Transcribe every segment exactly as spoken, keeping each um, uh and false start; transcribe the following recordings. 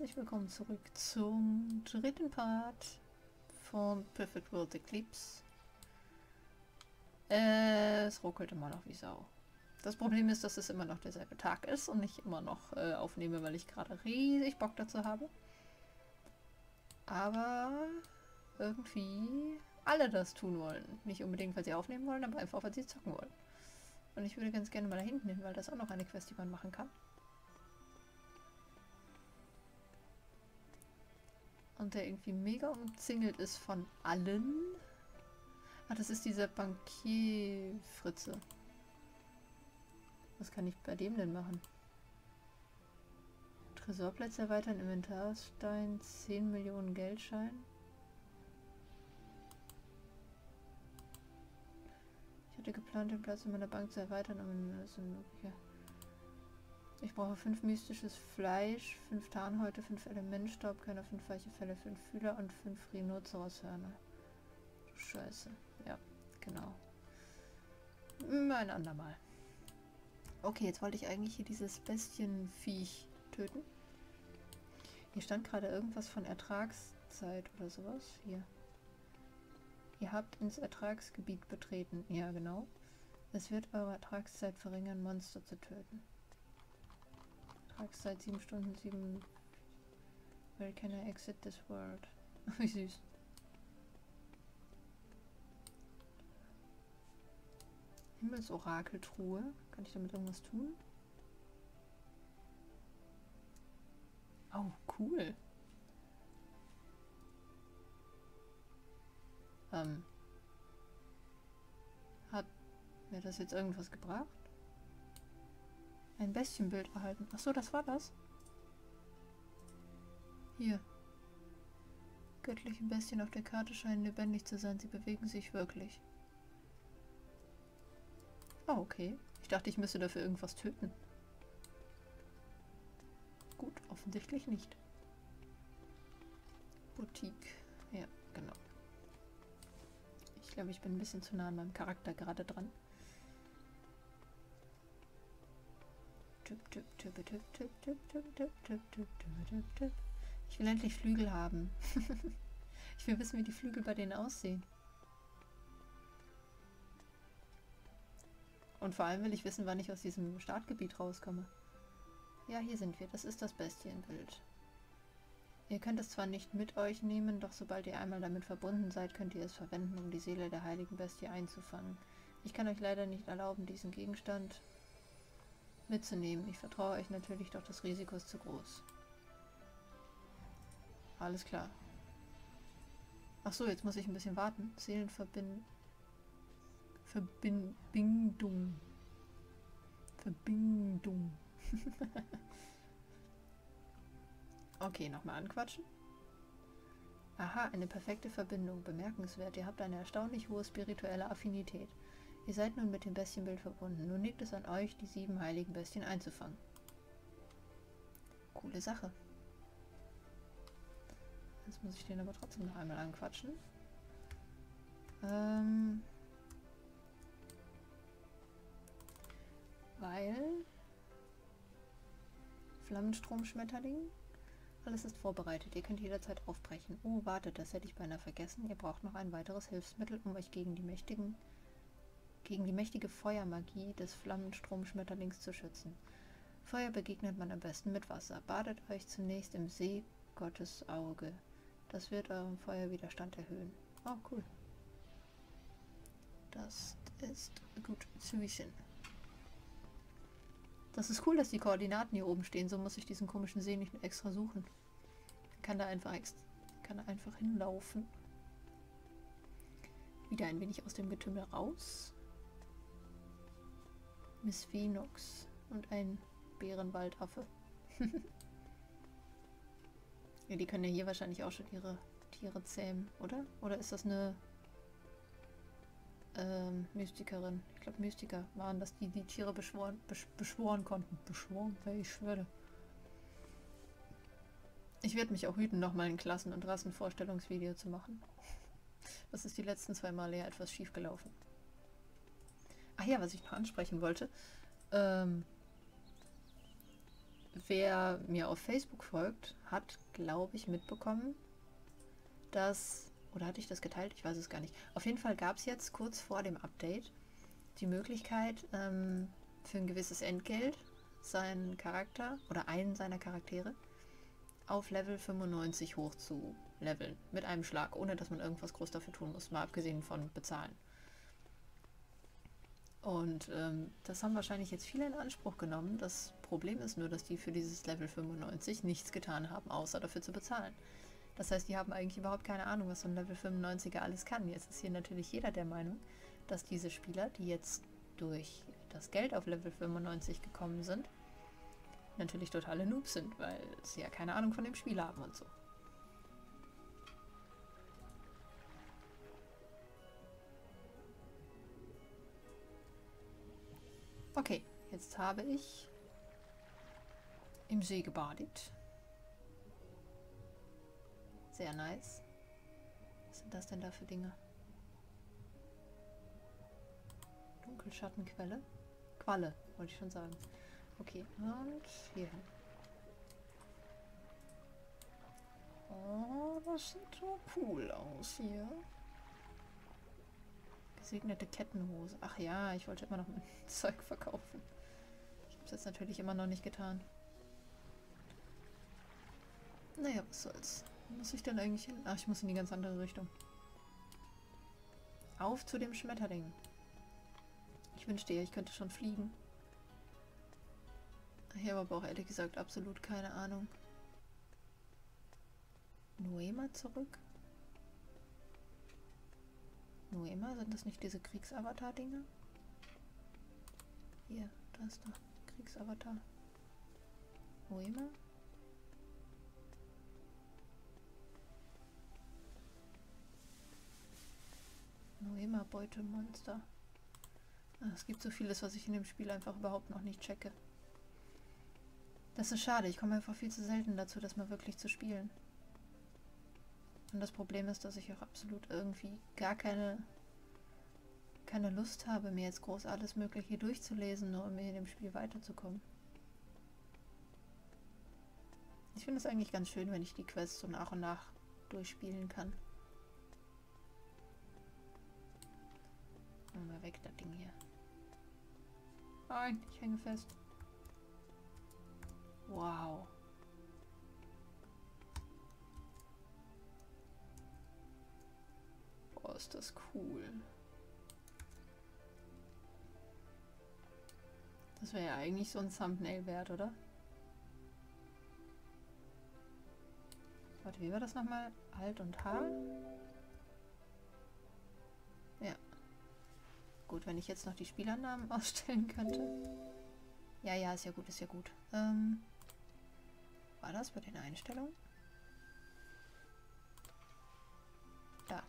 herzlich willkommen zurück zum dritten Part von Perfect World Eclipse. Äh, es ruckelt immer noch wie Sau. Das Problem ist, dass es immer noch derselbe Tag ist und ich immer noch äh, aufnehme, weil ich gerade riesig Bock dazu habe. Aber irgendwie alle das tun wollen. Nicht unbedingt, weil sie aufnehmen wollen, aber einfach, weil sie zocken wollen. Und ich würde ganz gerne mal da hinten hin, weil das auch noch eine Quest, die man machen kann. Und der irgendwie mega umzingelt ist von allen. Ah, das ist dieser Bankier-Fritze. Was kann ich bei dem denn machen? Tresorplatz erweitern, Inventarstein, zehn Millionen Geldschein. Ich hatte geplant, den Platz in meiner Bank zu erweitern, aber das ist unmöglich. Ich brauche fünf mystisches Fleisch, fünf Tarnhäute, fünf Elementstabkörner, fünf weiche Fälle, fünf Fühler und fünf Rhinozeroshörner. Du Scheiße. Ja, genau. Ein andermal. Okay, jetzt wollte ich eigentlich hier dieses Bestienviech töten. Hier stand gerade irgendwas von Ertragszeit oder sowas. Hier. Ihr habt ins Ertragsgebiet betreten. Ja, genau. Es wird eure Ertragszeit verringern, Monster zu töten. Seit sieben Stunden sieben. Where can I exit this world? Wie süß. Himmelsorakeltruhe. Kann ich damit irgendwas tun? Oh, cool. Ähm. Hat mir das jetzt irgendwas gebracht? Ein Bestienbild erhalten. Achso, das war das. Hier. Göttliche Bestien auf der Karte scheinen lebendig zu sein. Sie bewegen sich wirklich. Oh, okay. Ich dachte, ich müsste dafür irgendwas töten. Gut, offensichtlich nicht. Boutique. Ja, genau. Ich glaube, ich bin ein bisschen zu nah an meinem Charakter gerade dran. Ich will endlich Flügel haben. Ich will wissen, wie die Flügel bei denen aussehen. Und vor allem will ich wissen, wann ich aus diesem Startgebiet rauskomme. Ja, hier sind wir. Das ist das Bestienbild. Ihr könnt es zwar nicht mit euch nehmen, doch sobald ihr einmal damit verbunden seid, könnt ihr es verwenden, um die Seele der heiligen Bestie einzufangen. Ich kann euch leider nicht erlauben, diesen Gegenstand mitzunehmen. Ich vertraue euch natürlich, doch das Risiko ist zu groß. Alles klar. Ach so, jetzt muss ich ein bisschen warten. Seelenverbindung. Verbindung. Verbindung. Okay, nochmal anquatschen. Aha, eine perfekte Verbindung. Bemerkenswert. Ihr habt eine erstaunlich hohe spirituelle Affinität. Ihr seid nun mit dem Bestienbild verbunden. Nun liegt es an euch, die sieben heiligen Bestien einzufangen. Coole Sache. Jetzt muss ich den aber trotzdem noch einmal anquatschen. Ähm... Weil... Flammenstromschmetterling. Alles ist vorbereitet. Ihr könnt jederzeit aufbrechen. Oh, wartet, das hätte ich beinahe vergessen. Ihr braucht noch ein weiteres Hilfsmittel, um euch gegen die mächtigen... gegen die mächtige Feuermagie des Flammenstromschmetterlings zu schützen. Feuer begegnet man am besten mit Wasser. Badet euch zunächst im See Gottes Auge. Das wird euren Feuerwiderstand erhöhen. Oh, cool. Das ist gut zu wissen. Das ist cool, dass die Koordinaten hier oben stehen. So muss ich diesen komischen See nicht extra suchen. Ich kann da einfach, ex- kann da einfach hinlaufen. Wieder ein wenig aus dem Getümmel raus. Miss Phoenix und ein Bärenwaldaffe. Ja, die können ja hier wahrscheinlich auch schon ihre Tiere zähmen, oder? Oder ist das eine ähm, Mystikerin? Ich glaube, Mystiker waren das, die die Tiere beschworen, besch beschworen konnten. Beschworen? Ja, ich schwöre. Ich werde mich auch hüten, nochmal ein Klassen- und Rassenvorstellungsvideo zu machen. Das ist die letzten zwei Male ja etwas schief gelaufen. Ach ja, was ich noch ansprechen wollte. Ähm, Wer mir auf Facebook folgt, hat, glaube ich, mitbekommen, dass... Oder hatte ich das geteilt? Ich weiß es gar nicht. Auf jeden Fall gab es jetzt kurz vor dem Update die Möglichkeit, ähm, für ein gewisses Entgelt seinen Charakter oder einen seiner Charaktere auf Level fünfundneunzig hoch zu leveln. Mit einem Schlag, ohne dass man irgendwas groß dafür tun muss, mal abgesehen von bezahlen. Und ähm, das haben wahrscheinlich jetzt viele in Anspruch genommen. Das Problem ist nur, dass die für dieses Level fünfundneunzig nichts getan haben, außer dafür zu bezahlen. Das heißt, die haben eigentlich überhaupt keine Ahnung, was so ein Level fünfundneunziger alles kann. Jetzt ist hier natürlich jeder der Meinung, dass diese Spieler, die jetzt durch das Geld auf Level fünfundneunzig gekommen sind, natürlich totale Noobs sind, weil sie ja keine Ahnung von dem Spiel haben und so. Okay, jetzt habe ich im See gebadet. Sehr nice. Was sind das denn da für Dinge? Dunkelschattenquelle? Qualle, wollte ich schon sagen. Okay, und hier hin. Oh, das sieht so cool aus hier. Gesegnete Kettenhose. Ach ja, ich wollte immer noch mein Zeug verkaufen. Ich habe es jetzt natürlich immer noch nicht getan. Naja, was soll's. Wo muss ich denn eigentlich hin? Ach, ich muss in die ganz andere Richtung. Auf zu dem Schmetterling. Ich wünschte ja, ich könnte schon fliegen. Ich habe aber auch ehrlich gesagt absolut keine Ahnung. Noema zurück? Noema, sind das nicht diese Kriegsavatar-Dinger? Hier, da ist doch Kriegsavatar. Noema? Noema, Beutemonster. Es gibt so vieles, was ich in dem Spiel einfach überhaupt noch nicht checke. Das ist schade, ich komme einfach viel zu selten dazu, das mal wirklich zu spielen. Und das Problem ist, dass ich auch absolut irgendwie gar keine, keine Lust habe, mir jetzt groß alles Mögliche durchzulesen, nur um in dem Spiel weiterzukommen. Ich finde es eigentlich ganz schön, wenn ich die Quests so nach und nach durchspielen kann. Machen wir weg, das Ding hier. Nein, ich hänge fest. Wow. Boah, ist das cool. Das wäre ja eigentlich so ein Thumbnail wert, oder? Warte, wie war das nochmal? Alt und H? Ja. Gut, wenn ich jetzt noch die Spielernamen ausstellen könnte. Ja, ja, ist ja gut, ist ja gut. Ähm, war das bei den Einstellungen? Da.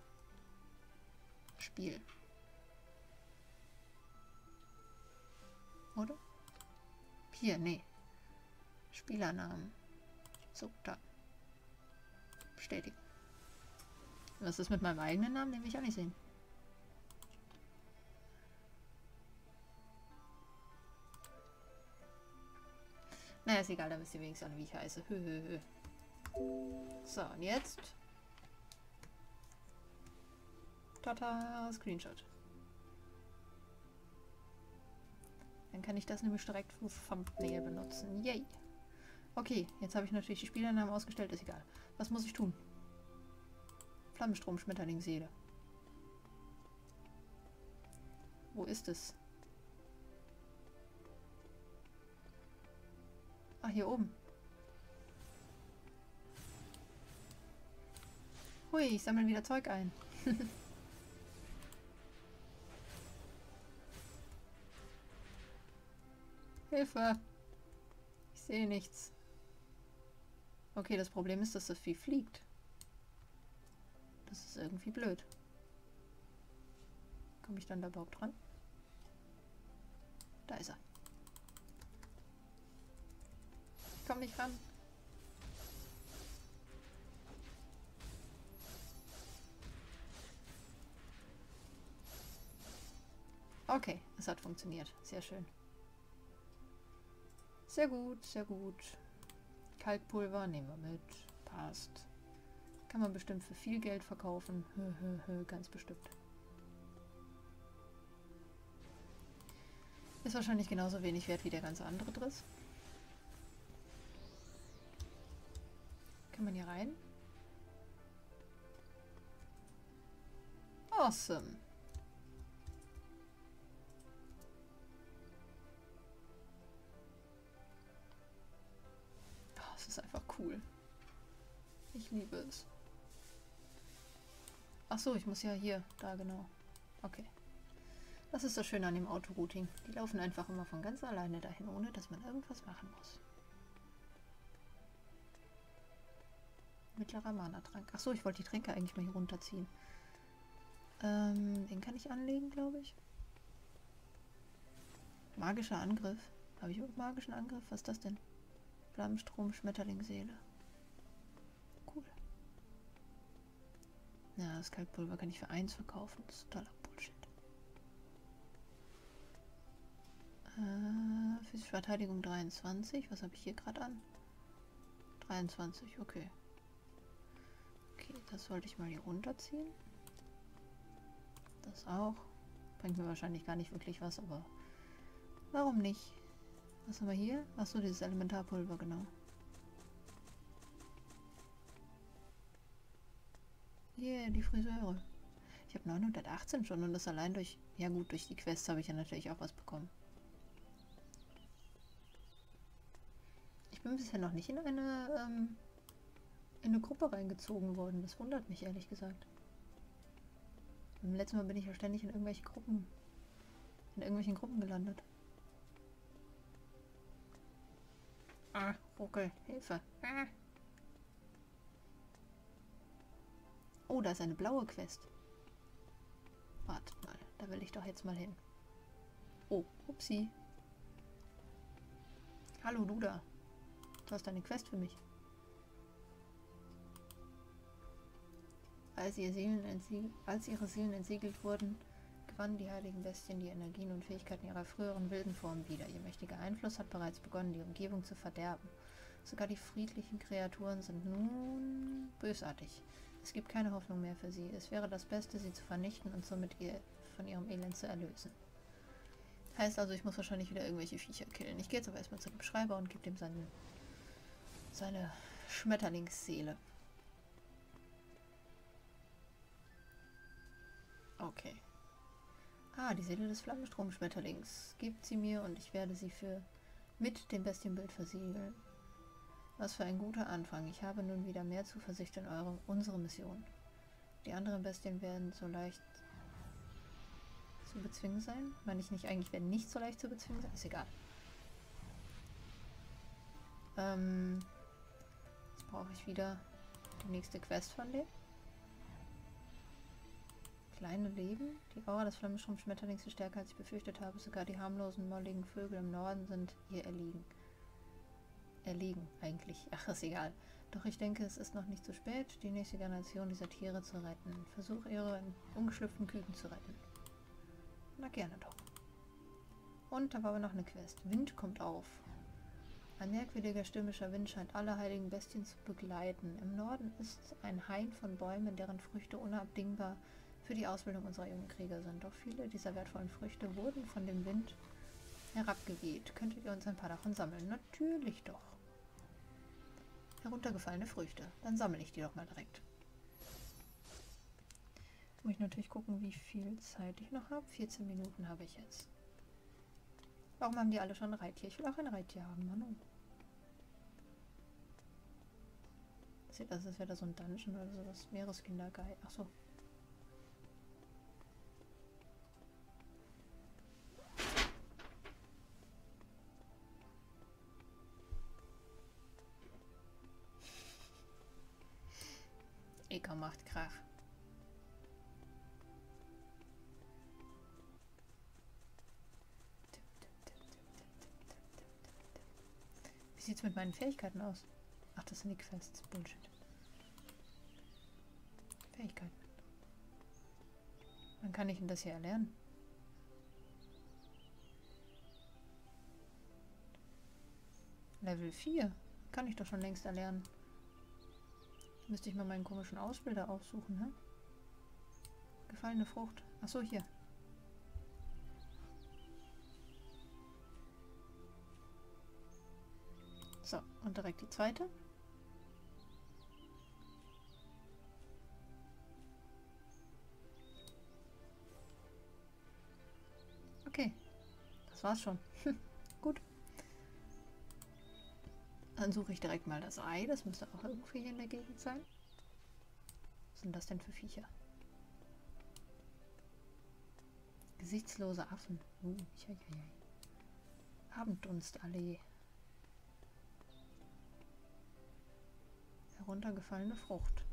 Spiel. Oder? Hier, nee. Spielernamen. So, da. Bestätigen. Was ist mit meinem eigenen Namen? Den will ich auch nicht sehen. Naja, ist egal, da wisst ihr wenigstens alle, wie ich heiße. Hö, hö, hö. So, und jetzt. Tata, Screenshot. Dann kann ich das nämlich direkt für Thumbnail benutzen. Yay! Okay, jetzt habe ich natürlich die Spielernamen ausgestellt, ist egal. Was muss ich tun? Flammenstromschmetterlingsseele. Wo ist es? Ah, hier oben. Hui, ich sammle wieder Zeug ein. Hilfe! Ich sehe nichts. Okay, das Problem ist, dass das Vieh fliegt. Das ist irgendwie blöd. Komme ich dann da überhaupt dran? Da ist er. Ich komme nicht ran. Okay, es hat funktioniert. Sehr schön. Sehr gut, sehr gut. Kaltpulver nehmen wir mit. Passt. Kann man bestimmt für viel Geld verkaufen. Ganz bestimmt. Ist wahrscheinlich genauso wenig wert wie der ganze andere Driss. Kann man hier rein? Awesome. Oh, es ist einfach cool. Ich liebe es. Ach so, ich muss ja hier, da genau. Okay. Das ist das Schöne an dem Autorouting. Die laufen einfach immer von ganz alleine dahin, ohne dass man irgendwas machen muss. Mittlerer Mana-Trank. Achso, ich wollte die Tränke eigentlich mal hier runterziehen. Ähm, den kann ich anlegen, glaube ich. Magischer Angriff. Habe ich auch magischen Angriff? Was ist das denn? Flammenstromschmetterling-Seele. Cool. Ja, das Kaltpulver kann ich für eins verkaufen. Das ist totaler Bullshit. Äh, physische Verteidigung dreiundzwanzig. Was habe ich hier gerade an? dreiundzwanzig, okay. Okay, das sollte ich mal hier runterziehen. Das auch. Bringt mir wahrscheinlich gar nicht wirklich was, aber warum nicht? Was haben wir hier? Achso, dieses Elementarpulver, genau. Yeah, die Friseure. Ich habe neunhundertachtzehn schon und das allein durch... Ja gut, durch die Quests habe ich ja natürlich auch was bekommen. Ich bin bisher noch nicht in eine... Ähm, in eine Gruppe reingezogen worden. Das wundert mich, ehrlich gesagt. Im letzten Mal bin ich ja ständig in irgendwelche Gruppen, in irgendwelchen Gruppen gelandet. Ah, Ruckel, Hilfe. Ah. Oh, da ist eine blaue Quest. Wartet mal, da will ich doch jetzt mal hin. Oh, upsi. Hallo, du da. Du hast eine Quest für mich. Als ihre Seelen entsiegelt, als ihre Seelen entsiegelt wurden, gewannen die heiligen Bestien die Energien und Fähigkeiten ihrer früheren wilden Form wieder. Ihr mächtiger Einfluss hat bereits begonnen, die Umgebung zu verderben. Sogar die friedlichen Kreaturen sind nun bösartig. Es gibt keine Hoffnung mehr für sie. Es wäre das Beste, sie zu vernichten und somit ihr von ihrem Elend zu erlösen. Heißt also, ich muss wahrscheinlich wieder irgendwelche Viecher killen. Ich gehe jetzt aber erstmal zu dem Schreiber und gebe ihm seine, seine Schmetterlingsseele. Okay. Ah, die Seele des Flammenstromschmetterlings. Gebt sie mir und ich werde sie für mit dem Bestienbild versiegeln. Was für ein guter Anfang. Ich habe nun wieder mehr Zuversicht in eure, unsere Mission. Die anderen Bestien werden so leicht zu bezwingen sein. Meine ich nicht, eigentlich werden nicht so leicht zu bezwingen sein. Ist egal. Ähm, jetzt brauche ich wieder die nächste Quest von dem. Kleine Leben. Die Aura des Flammenstromschmetterlings ist stärker, als ich befürchtet habe. Sogar die harmlosen, molligen Vögel im Norden sind ihr erliegen. Erliegen, eigentlich. Ach, ist egal. Doch ich denke, es ist noch nicht zu spät, die nächste Generation dieser Tiere zu retten. Versuche, ihre ungeschlüpften Küken zu retten. Na, gerne doch. Und da war aber noch eine Quest. Wind kommt auf. Ein merkwürdiger, stürmischer Wind scheint alle heiligen Bestien zu begleiten. Im Norden ist ein Hain von Bäumen, deren Früchte unabdingbar für die Ausbildung unserer jungen Krieger sind. Doch viele dieser wertvollen Früchte wurden von dem Wind herabgeweht. Könntet ihr uns ein paar davon sammeln? Natürlich doch. Heruntergefallene Früchte. Dann sammle ich die doch mal direkt. Muss ich natürlich gucken, wie viel Zeit ich noch habe. vierzehn Minuten habe ich jetzt. Warum haben die alle schon ein Reittier? Ich will auch ein Reittier haben, Manu. Seht ihr, das ist wieder so ein Dungeon oder sowas. Meereskindergei. Achso. Eker macht Krach. Wie sieht's mit meinen Fähigkeiten aus? Ach, das sind die Quests. Bullshit. Fähigkeiten. Wann kann ich denn das hier erlernen? Level vier. Kann ich doch schon längst erlernen. Müsste ich mal meinen komischen Ausbilder aufsuchen, ne? Gefallene Frucht. Achso, hier. So, und direkt die zweite. Okay, das war's schon. Gut. Dann suche ich direkt mal das Ei. Das müsste auch irgendwie hier in der Gegend sein. Was sind das denn für Viecher? Gesichtslose Affen. Uh, ich, ich, ich. Abendunstallee. Heruntergefallene Frucht.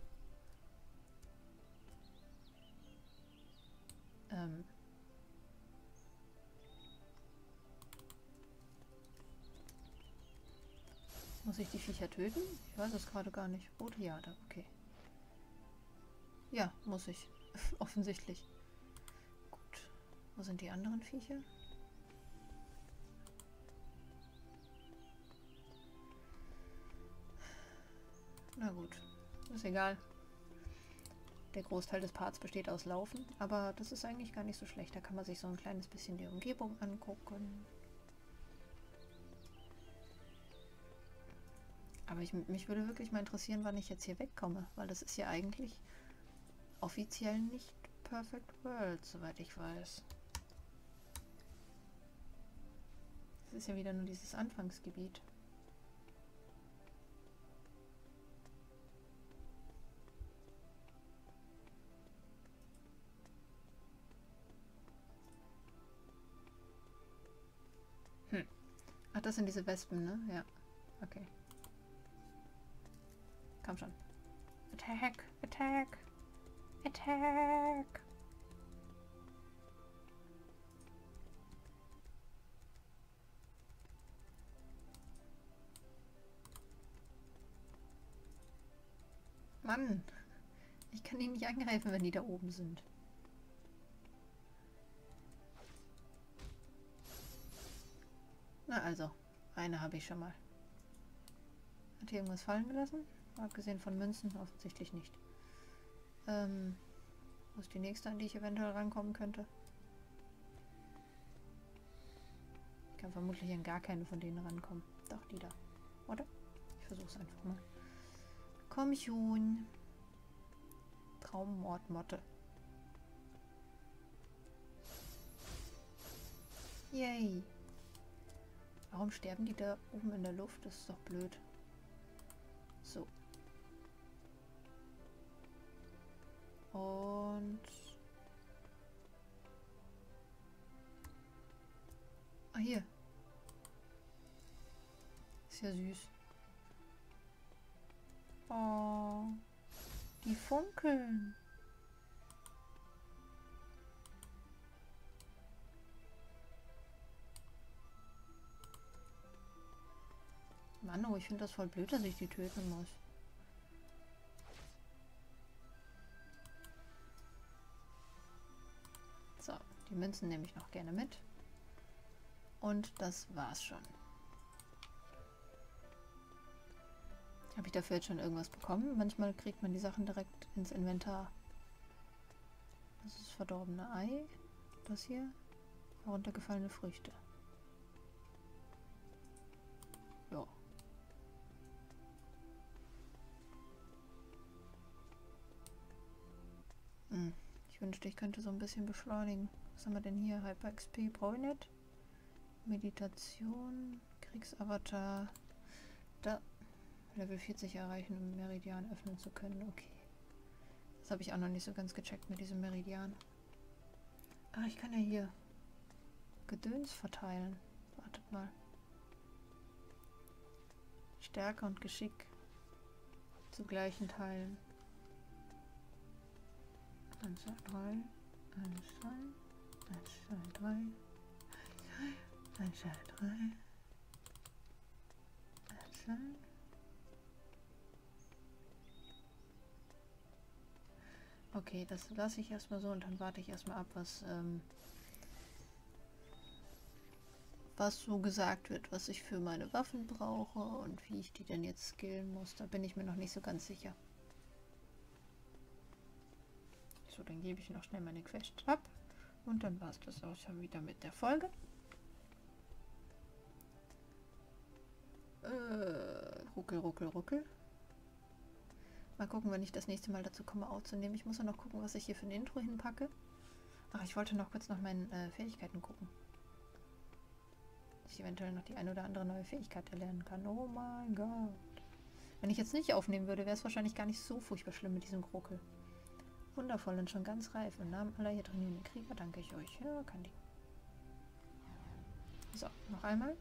Ähm. Muss ich die Viecher töten? Ich weiß es gerade gar nicht. Rote Jade, okay. Ja, muss ich. Offensichtlich. Gut. Wo sind die anderen Viecher? Na gut. Ist egal. Der Großteil des Parts besteht aus Laufen. Aber das ist eigentlich gar nicht so schlecht. Da kann man sich so ein kleines bisschen die Umgebung angucken. Aber ich, mich würde wirklich mal interessieren, wann ich jetzt hier wegkomme, weil das ist ja eigentlich offiziell nicht Perfect World, soweit ich weiß. Es ist ja wieder nur dieses Anfangsgebiet. Hm. Ach, das sind diese Wespen, ne? Ja. Okay. Komm schon. Attack, attack, attack. Mann, ich kann ihnen nicht angreifen, wenn die da oben sind. Na also, eine habe ich schon mal. Hat hier irgendwas fallen gelassen? Abgesehen von Münzen offensichtlich nicht. Ähm, wo ist die nächste, an die ich eventuell rankommen könnte? Ich kann vermutlich an gar keine von denen rankommen. Doch, die da. Oder? Ich versuche es einfach mal. Komm schon. Traum-Mord-Motte. Yay. Warum sterben die da oben in der Luft? Das ist doch blöd. So. Und... Ah, hier. Ist ja süß. Oh. Die funkeln. Mann, oh, ich finde das voll blöd, dass ich die töten muss. So, die Münzen nehme ich noch gerne mit. Und das war's schon. Habe ich dafür jetzt schon irgendwas bekommen? Manchmal kriegt man die Sachen direkt ins Inventar. Das ist das verdorbene Ei. Das hier. Heruntergefallene Früchte. Ja. Ich wünschte, ich könnte so ein bisschen beschleunigen. Was haben wir denn hier? Hyper-X P brauche ich nicht. Meditation, Kriegsavatar. Da. Level vierzig erreichen, um Meridian öffnen zu können. Okay. Das habe ich auch noch nicht so ganz gecheckt mit diesem Meridian. Ach, ich kann ja hier Gedöns verteilen. Wartet mal. Stärke und Geschick zu gleichen Teilen. eins, zwei, drei, eins, zwei, drei, eins, zwei, drei, eins, zwei, drei, eins, zwei. Okay, das lasse ich erstmal so und dann warte ich erstmal ab, was ähm, was so gesagt wird, was ich für meine Waffen brauche und wie ich die denn jetzt skillen muss. Da bin ich mir noch nicht so ganz sicher. So, dann gebe ich noch schnell meine Quest ab. Und dann war es das auch schon wieder mit der Folge. Äh, ruckel, ruckel, ruckel. Mal gucken, wenn ich das nächste Mal dazu komme, aufzunehmen. Ich muss ja noch gucken, was ich hier für ein Intro hinpacke. Ach, ich wollte noch kurz nach meinen äh, Fähigkeiten gucken. Dass ich eventuell noch die eine oder andere neue Fähigkeit erlernen kann. Oh mein Gott. Wenn ich jetzt nicht aufnehmen würde, wäre es wahrscheinlich gar nicht so furchtbar schlimm mit diesem Krokel. Wundervoll und schon ganz reif. Im Namen aller hier trainierenden Krieger danke ich euch. Ja, kann die. So, noch einmal.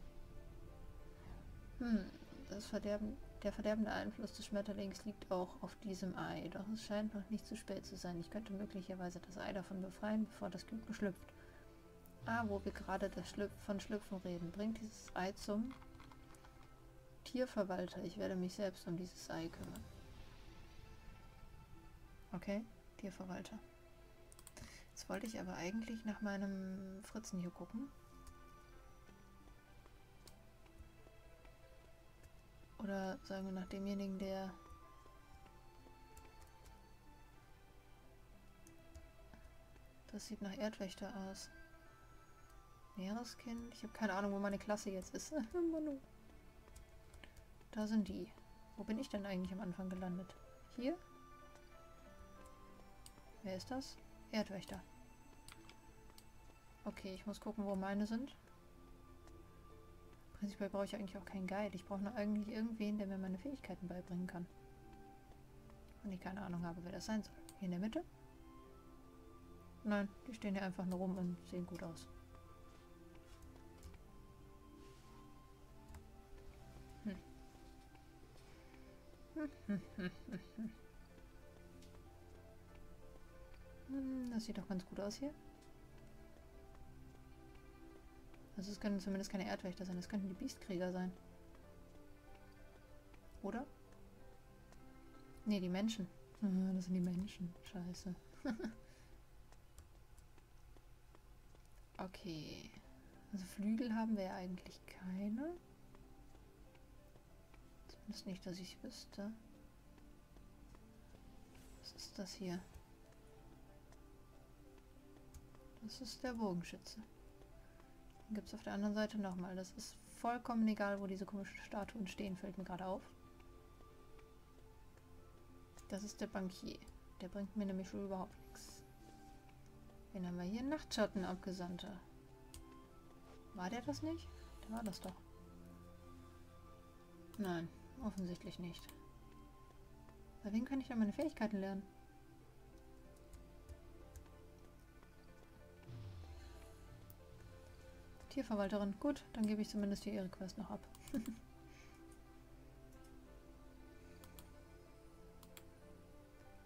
Hm, das Verderben, der verderbende Einfluss des Schmetterlings liegt auch auf diesem Ei. Doch es scheint noch nicht zu spät zu sein. Ich könnte möglicherweise das Ei davon befreien, bevor das Küken schlüpft. Ah, wo wir gerade das Schlüpf von Schlüpfen reden. Bringt dieses Ei zum Tierverwalter. Ich werde mich selbst um dieses Ei kümmern. Okay. Tierverwalter. Jetzt wollte ich aber eigentlich nach meinem Fritzen hier gucken. Oder sagen wir nach demjenigen, der... Das sieht nach Erdwächter aus. Meereskind? Ich habe keine Ahnung, wo meine Klasse jetzt ist. Da sind die. Wo bin ich denn eigentlich am Anfang gelandet? Hier? Wer ist das? Erdwächter. Okay, ich muss gucken, wo meine sind. Prinzipiell brauche ich eigentlich auch keinen Guide. Ich brauche nur eigentlich irgendwen, der mir meine Fähigkeiten beibringen kann. Und ich keine Ahnung habe, wer das sein soll. Hier in der Mitte? Nein, die stehen hier einfach nur rum und sehen gut aus. Hm. Hm, hm, hm, hm, hm. Das sieht doch ganz gut aus hier. Also es können zumindest keine Erdwächter sein. Es könnten die Biestkrieger sein. Oder? Ne, die Menschen. Das sind die Menschen. Scheiße. Okay. Also Flügel haben wir ja eigentlich keine. Zumindest nicht, dass ich wüsste. Was ist das hier? Das ist der Bogenschütze. Dann gibt es auf der anderen Seite nochmal. Das ist vollkommen egal, wo diese komischen Statuen stehen, fällt mir gerade auf. Das ist der Bankier. Der bringt mir nämlich schon überhaupt nichts. Wen haben wir hier? Nachtschattenabgesandter. War der das nicht? Der war das doch. Nein, offensichtlich nicht. Bei wem kann ich denn meine Fähigkeiten lernen? Tierverwalterin. Gut, dann gebe ich zumindest hier ihre Quest noch ab.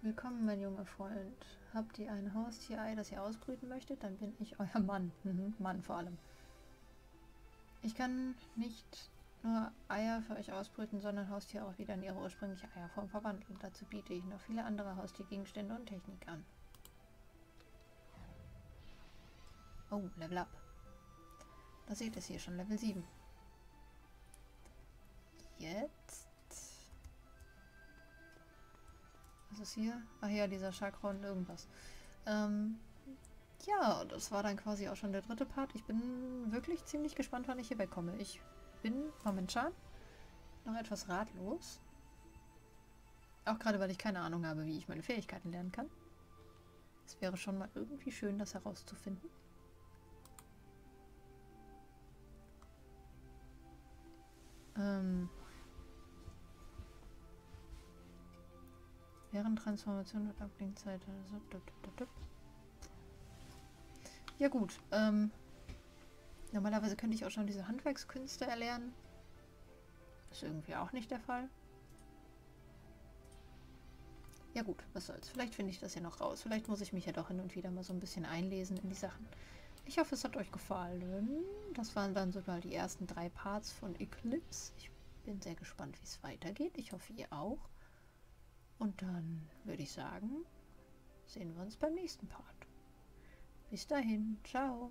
Willkommen, mein junger Freund. Habt ihr ein Haustierei, das ihr ausbrüten möchtet? Dann bin ich euer Mann. Mhm, Mann vor allem. Ich kann nicht nur Eier für euch ausbrüten, sondern Haustiere auch wieder in ihre ursprüngliche Eierform verwandeln. Dazu biete ich noch viele andere Haustiergegenstände und Technik an. Oh, Level Up. Da seht ihr es hier schon, Level sieben. Jetzt. Was ist hier? Ach ja, dieser Chakron irgendwas. Ähm, ja, das war dann quasi auch schon der dritte Part. Ich bin wirklich ziemlich gespannt, wann ich hier wegkomme. Ich bin momentan noch etwas ratlos. Auch gerade, weil ich keine Ahnung habe, wie ich meine Fähigkeiten lernen kann. Es wäre schon mal irgendwie schön, das herauszufinden. Ähm. Während Transformation und Ablenkzeit. Also, dup, dup, dup. Ja gut. Ähm, normalerweise könnte ich auch schon diese Handwerkskünste erlernen. Ist irgendwie auch nicht der Fall. Ja gut, was soll's. Vielleicht finde ich das ja noch raus. Vielleicht muss ich mich ja doch hin und wieder mal so ein bisschen einlesen in die Sachen. Ich hoffe, es hat euch gefallen. Das waren dann sogar die ersten drei Parts von Eclipse. Ich bin sehr gespannt, wie es weitergeht. Ich hoffe, ihr auch. Und dann würde ich sagen, sehen wir uns beim nächsten Part. Bis dahin. Ciao.